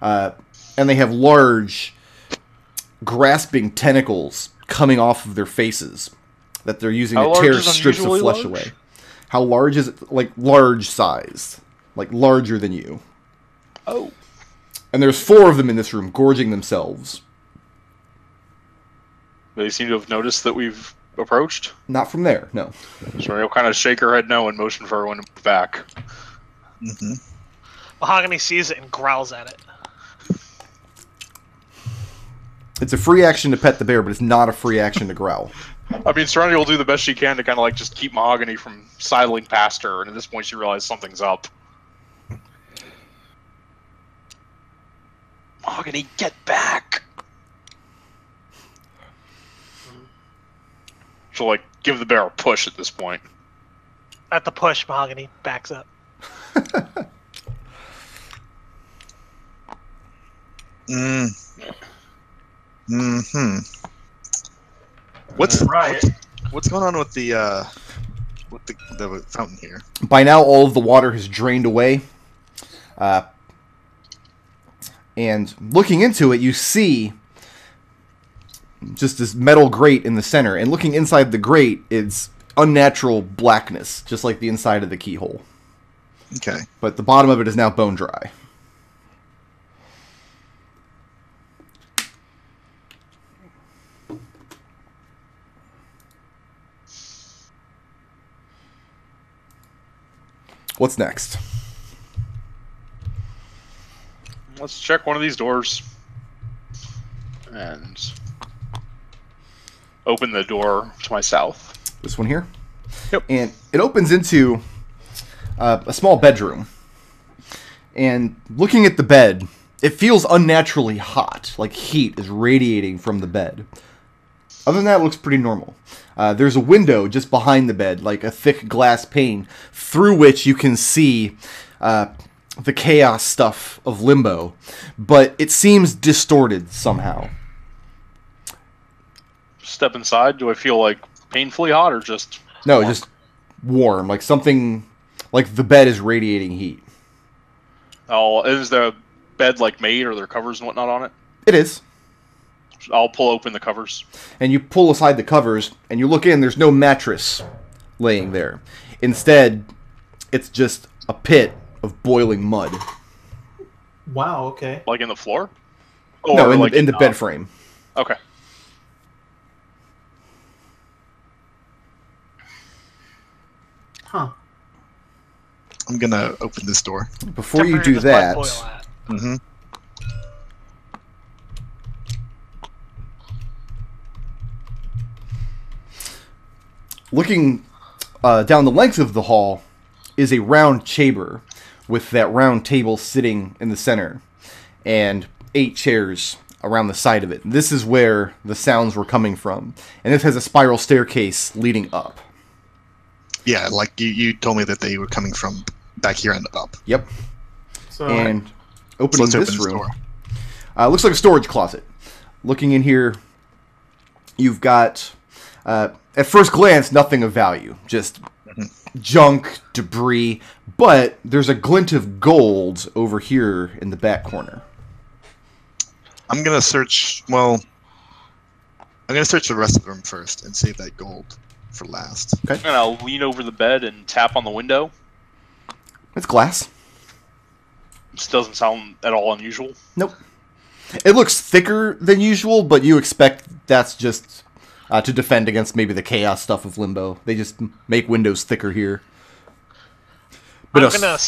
Uh, and they have large... grasping tentacles coming off of their faces that they're using to tear strips of flesh away. How large is it? Like large sized, like larger than you. Oh. And there's four of them in this room, gorging themselves. They seem to have noticed that we've approached. Not from there, no. Sorry, I'll kind of shake her head no and motion for everyone to move back. Mm-hmm. Mahogany sees it and growls at it. It's a free action to pet the bear, but it's not a free action to growl. I mean, Serenity will do the best she can to kind of like just keep Mahogany from sidling past her, and at this point she realizes something's up. Mahogany, get back! She'll like give the bear a push at this point. At the push, Mahogany backs up. Mmm. Mm-hmm. What's, right. what's what's going on with the uh, with the, the fountain here? By now, all of the water has drained away, uh, and looking into it, you see just this metal grate in the center. And looking inside the grate, it's unnatural blackness, just like the inside of the keyhole. Okay. But the bottom of it is now bone dry. What's next? Let's check one of these doors. And open the door to my south. This one here? Yep. And it opens into uh, a small bedroom. And looking at the bed, it feels unnaturally hot. Like heat is radiating from the bed. Other than that, it looks pretty normal. Uh, there's a window just behind the bed, like a thick glass pane, through which you can see uh, the chaos stuff of Limbo, but it seems distorted somehow. Step inside. Do I feel like painfully hot or just no, warm? Just warm, like something, like the bed is radiating heat. Oh, is the bed like made, or there are covers and whatnot on it? It is. I'll pull open the covers. And you pull aside the covers, and you look in. There's no mattress laying there. Instead, it's just a pit of boiling mud. Wow, okay. Like in the floor? Or no, in, like the, in the bed frame. Okay. Huh. I'm going to open this door. Before you do that... Mm-hmm. Looking uh, down the length of the hall is a round chamber with that round table sitting in the center and eight chairs around the side of it. And this is where the sounds were coming from. And this has a spiral staircase leading up. Yeah, like you, you told me that they were coming from back here and up. Yep. So, and opening so this open room. This uh, looks like a storage closet. Looking in here, you've got... Uh, At first glance, nothing of value, just junk, debris, but there's a glint of gold over here in the back corner. I'm going to search, well, I'm going to search the rest of the room first and save that gold for last. Okay. And I'll lean over the bed and tap on the window. It's glass. This doesn't sound at all unusual. Nope. It looks thicker than usual, but you expect that's just... Uh, to defend against maybe the chaos stuff of Limbo. They just make windows thicker here. But I'm no, gonna...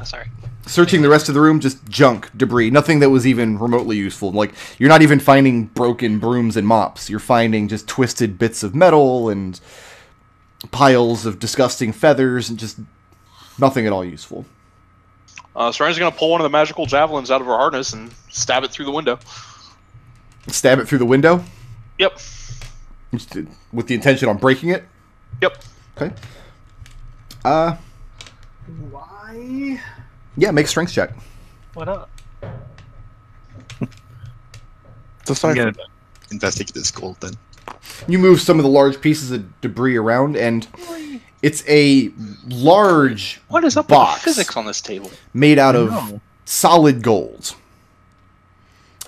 Oh, sorry. Searching the rest of the room, just junk, debris. Nothing that was even remotely useful. Like, you're not even finding broken brooms and mops. You're finding just twisted bits of metal and piles of disgusting feathers and just nothing at all useful. Uh, Serena's gonna pull one of the magical javelins out of her harness and stab it through the window. Stab it through the window? Yep. With the intention on breaking it? Yep. Okay. Uh. Why? Yeah, make a strength check. What up? So start to investigate this gold then. You move some of the large pieces of debris around, and it's a large box. What is up with physics on this table? Made out of solid gold.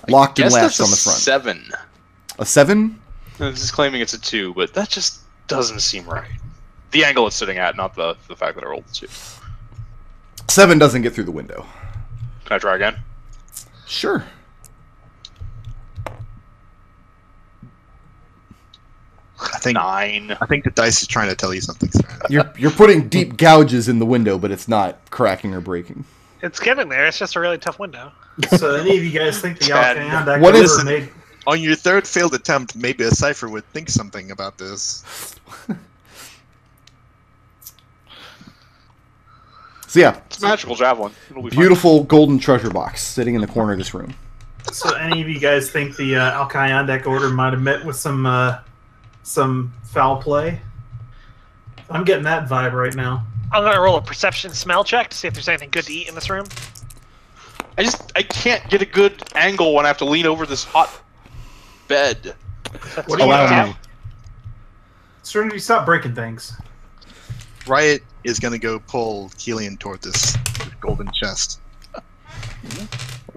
Locked and latched on the front. Seven. A seven? This is claiming it's a two, but that just doesn't seem right. The angle it's sitting at, not the, the fact that I rolled a two. Seven doesn't get through the window. Can I try again? Sure. I think nine. I think the dice is trying to tell you something. You're you're putting deep gouges in the window, but it's not cracking or breaking. It's getting there. It's just a really tough window. So any of you guys think the offhand that what is made? On your third failed attempt, maybe a cipher would think something about this. So yeah, it's a magical javelin. It'll be beautiful fun. Golden treasure box sitting in the corner of this room. So any of you guys think the uh, Al-Qayan deck order might have met with some uh, some foul play? I'm getting that vibe right now. I'm gonna roll a perception smell check to see if there's anything good to eat in this room. I just I can't get a good angle when I have to lean over this hot bed. What do you have? Serenity, stop breaking things. Riot is going to go pull Kelian toward this golden chest.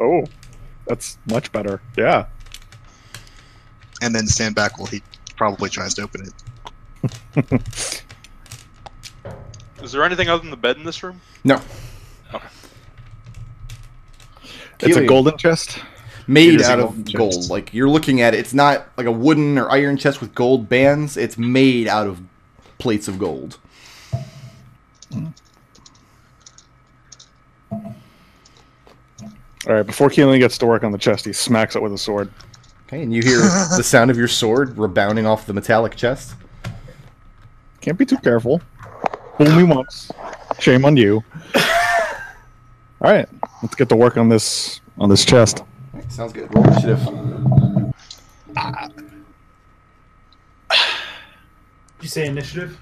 Oh, that's much better. Yeah. and then stand back while he probably tries to open it. Is there anything other than the bed in this room? No. Okay. It's Kelian. A golden chest? Made out of gold. Chest. Like, you're looking at it. It's not like a wooden or iron chest with gold bands. It's made out of plates of gold. Mm. All right, before Kelian gets to work on the chest, he smacks it with a sword. Okay, and you hear the sound of your sword rebounding off the metallic chest. Can't be too careful. Only once. Shame on you. All right, let's get to work on this on this chest. Right, sounds good. Roll initiative. Uh, Did you say initiative?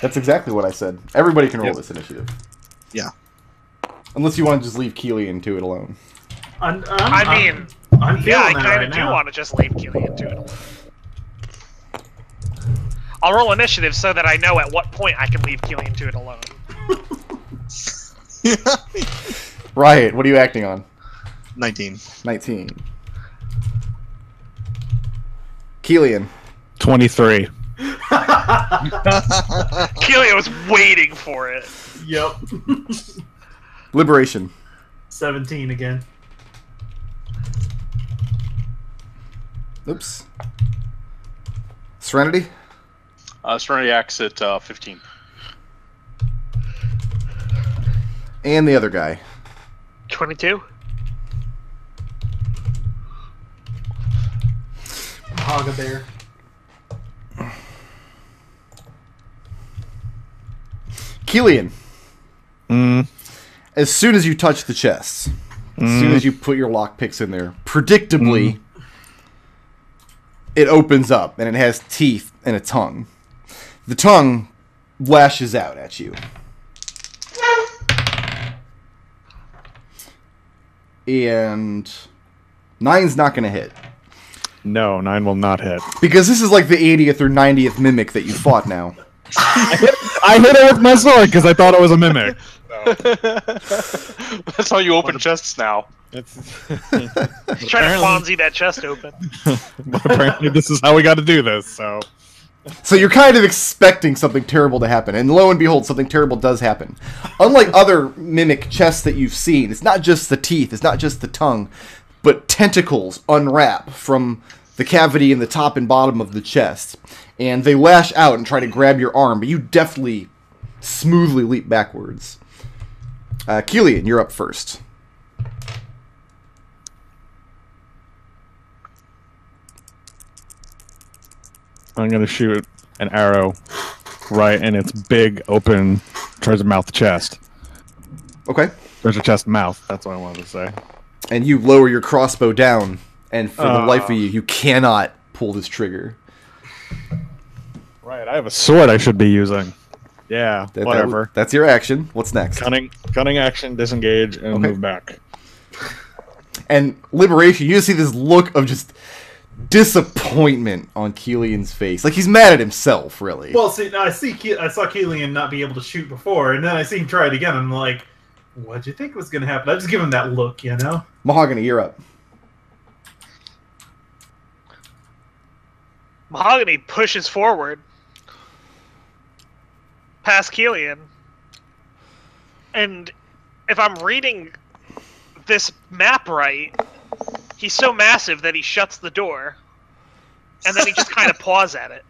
That's exactly what I said. Everybody can roll yep. this initiative. Yeah. Unless you want to just leave Kelian to it alone. I'm, um, I mean, I'm, I'm yeah, I kind of right do want to just leave Kelian to it alone. I'll roll initiative so that I know at what point I can leave Kelian to it alone. Riot, what are you acting on? nineteen. nineteen. Kelian. twenty-three. Kelian was waiting for it. Yep. Liberation. seventeen again. Oops. Serenity? Uh, Serenity acts at uh, fifteen. And the other guy. twenty-two? Hog bear. Kelian. Mm. As soon as you touch the chest, as mm. soon as you put your lockpicks in there, predictably, mm. it opens up and it has teeth and a tongue. The tongue lashes out at you. And nine's not going to hit. No, nine will not hit. Because this is like the eightieth or ninetieth mimic that you fought now. I, hit, I hit it with my sword because I thought it was a mimic. No. That's how you open chests now. It's trying to Fonzie that chest open. But apparently this is how we got to do this. So so you're kind of expecting something terrible to happen, and lo and behold, something terrible does happen. Unlike other mimic chests that you've seen, it's not just the teeth, it's not just the tongue, but tentacles unwrap from the cavity in the top and bottom of the chest, and they lash out and try to grab your arm, but you deftly, smoothly leap backwards. Uh, Kelian, you're up first. I'm going to shoot an arrow right in its big, open treasure mouth chest. Okay. Treasure chest mouth, that's what I wanted to say. And you lower your crossbow down, and for uh, the life of you, you cannot pull this trigger. Right, I have a sword I should be using. Yeah, that, whatever. That, that's your action. What's next? Cunning, cunning action, disengage, and okay. move back. And Liberation, you just see this look of just disappointment on Kelian's face. Like, he's mad at himself, really. Well, see, I see, Ke I saw Kelian not be able to shoot before, and then I see him try it again, and I'm like, what'd you think was going to happen? I just give him that look, you know? Mahogany, you're up. Mahogany pushes forward past Kelian, and if I'm reading this map right, he's so massive that he shuts the door, and then he just kind of paws at it.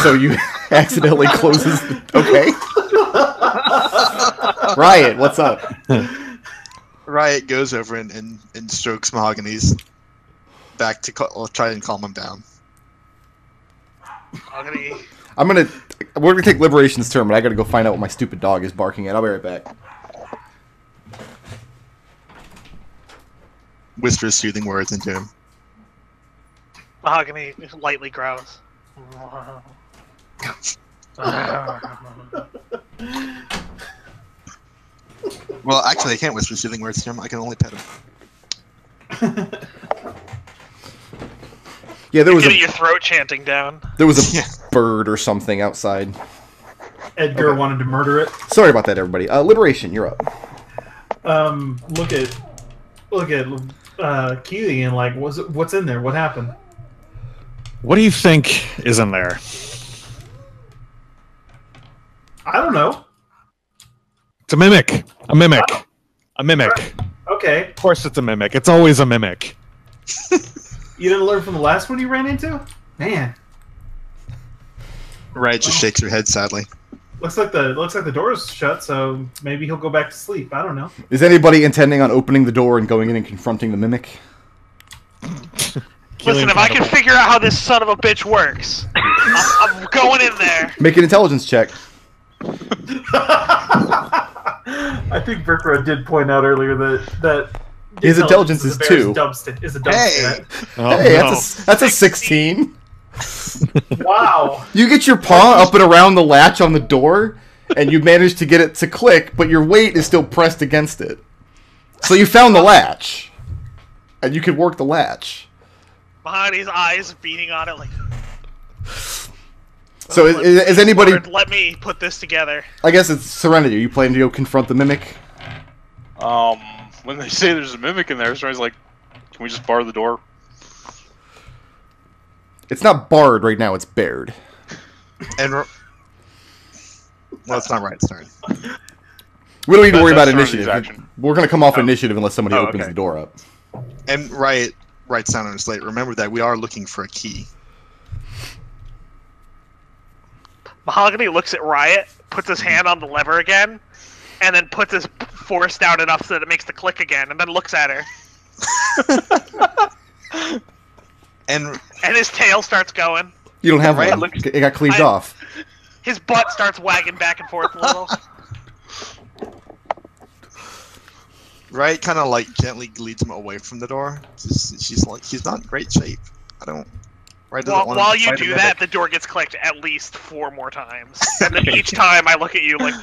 So you accidentally closes the... Okay. Riot, what's up? Riot goes over and, and, and strokes Mahogany's back to cal try and calm him down. Mahogany. I'm gonna... We're gonna take Liberation's turn, but I gotta go find out what my stupid dog is barking at. I'll be right back. Whispers soothing words into him. Mahogany lightly growls. Well, actually, I can't whisper soothing words to him. I can only pet him. Yeah, there was a, your throat chanting down. There was a yeah. bird or something outside. Edgar okay. wanted to murder it. Sorry about that, everybody. Uh, Liberation, you're up. Um, look at look at uh, Keely and like, what's what's in there? What happened? What do you think is in there? I don't know. It's a mimic. A mimic. A mimic. Right. Okay. Of course it's a mimic. It's always a mimic. You didn't learn from the last one you ran into? Man. Riot just oh. shakes her head sadly. Looks like the looks like the door's shut, so maybe he'll go back to sleep. I don't know. Is anybody intending on opening the door and going in and confronting the mimic? Listen, if I can figure out how this son of a bitch works, I'm, I'm going in there. Make an intelligence check. I think Berkra did point out earlier that that his intelligence is two. Is a hey, oh, hey no. that's a, that's a sixteen. Wow! You get your paw up and around the latch on the door, and you manage to get it to click, but your weight is still pressed against it. So you found the latch, and you could work the latch. Mahogany's eyes beating on it like. So oh, is, is, is anybody? Lord, let me put this together. I guess it's Serenity. Are you planning to go confront the mimic? Um, when they say there's a mimic in there, Serenity's like, "Can we just bar the door?" It's not barred right now, it's bared. And well, that's not right, sorry. We don't need to worry about initiative. We're going to come off oh. initiative unless somebody oh, opens okay. the door up. And Riot writes down on his slate, remember that we are looking for a key. Mahogany looks at Riot, puts his hand on the lever again, and then puts his force down enough so that it makes the click again, and then looks at her. And, and his tail starts going. You don't have right? one. It, it got cleaved I, off. His butt starts wagging back and forth a little. Right, kind of like gently leads him away from the door. She's, she's like, he's not in great shape. I don't. Right. Well, want while you do that, the door gets clicked at least four more times, and then each time I look at you like.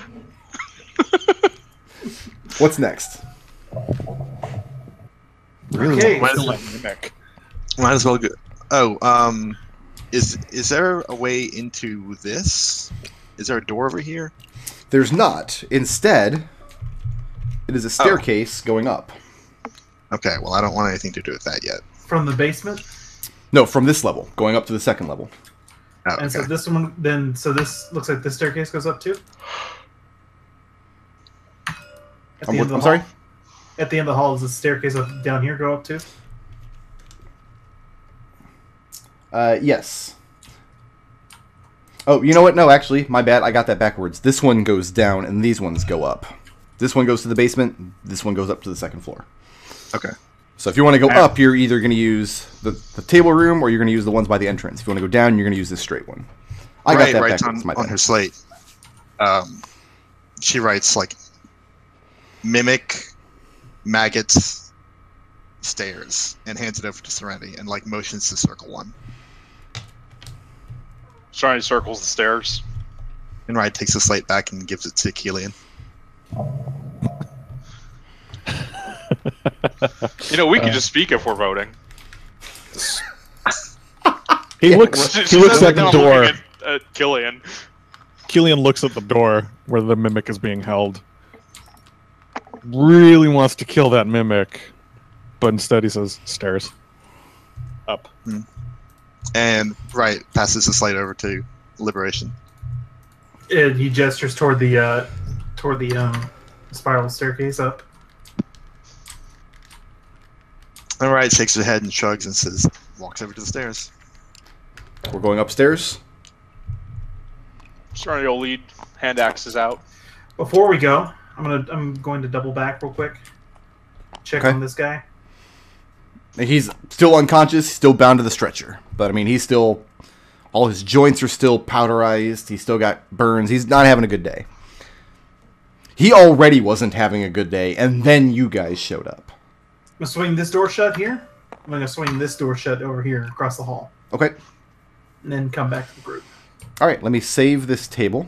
What's next? Really? Okay. Like, might as well go. Oh, um, is is there a way into this? Is there a door over here? There's not. Instead, it is a staircase oh. going up. Okay. Well, I don't want anything to do with that yet. From the basement? No, from this level, going up to the second level. Oh, and okay. so this one, then, so this looks like this staircase goes up too. At the I'm, end of the I'm hall, sorry. At the end of the hall is the staircase up down here go up too. Uh, yes. Oh, you know what? No, actually, my bad. I got that backwards. This one goes down, and these ones go up. This one goes to the basement. This one goes up to the second floor. Okay. So if you want to go up, you're either going to use the, the table room, or you're going to use the ones by the entrance. If you want to go down, you're going to use this straight one. I got that backwards. My bad. On her slate, um, she writes, like, mimic, maggots, stairs, and hands it over to Serenity, and, like, motions to circle one. Serenity circles the stairs. And Riot takes the slate back and gives it to Kelian. You know, we uh, could just speak if we're voting. He looks she, He looks at the door. At, at Kelian. Kelian looks at the door where the mimic is being held. Really wants to kill that mimic. But instead he says, stairs. Up. Mm. And Riot passes the slate over to Liberation. And he gestures toward the uh, toward the um, spiral staircase up. And Riot shakes his head and shrugs and says, walks over to the stairs. We're going upstairs. Starting to lead, hand axes out. Before we go, I'm gonna I'm going to double back real quick. Check okay. on this guy. He's still unconscious, still bound to the stretcher. But, I mean, he's still... All his joints are still powderized. He's still got burns. He's not having a good day. He already wasn't having a good day, and then you guys showed up. I'm going to swing this door shut here. I'm going to swing this door shut over here across the hall. Okay. And then come back to the group. All right, let me save this table.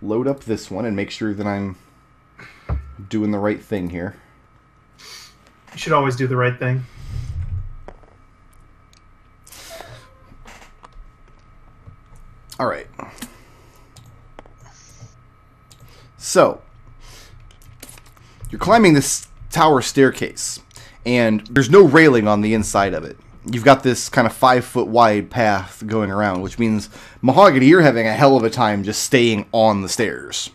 Load up this one and make sure that I'm doing the right thing here. You should always do the right thing. All right. So, you're climbing this tower staircase, and there's no railing on the inside of it. You've got this kind of five-foot wide path going around, which means, Mahogany, you're having a hell of a time just staying on the stairs.